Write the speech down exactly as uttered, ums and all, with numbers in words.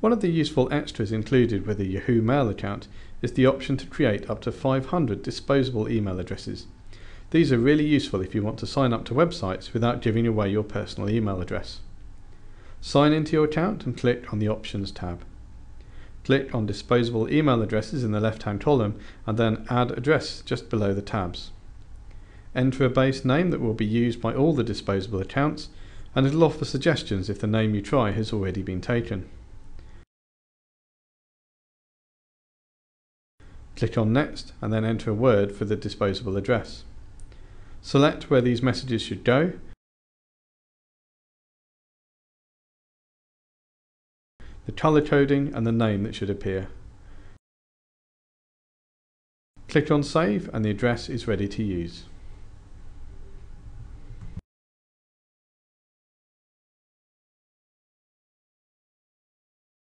One of the useful extras included with a Yahoo Mail account is the option to create up to five hundred disposable email addresses. These are really useful if you want to sign up to websites without giving away your personal email address. Sign into your account and click on the Options tab. Click on Disposable Email Addresses in the left-hand column and then Add Address just below the tabs. Enter a base name that will be used by all the disposable accounts, and it'll offer suggestions if the name you try has already been taken. Click on Next and then enter a word for the disposable address. Select where these messages should go, the colour coding and the name that should appear. Click on Save and the address is ready to use.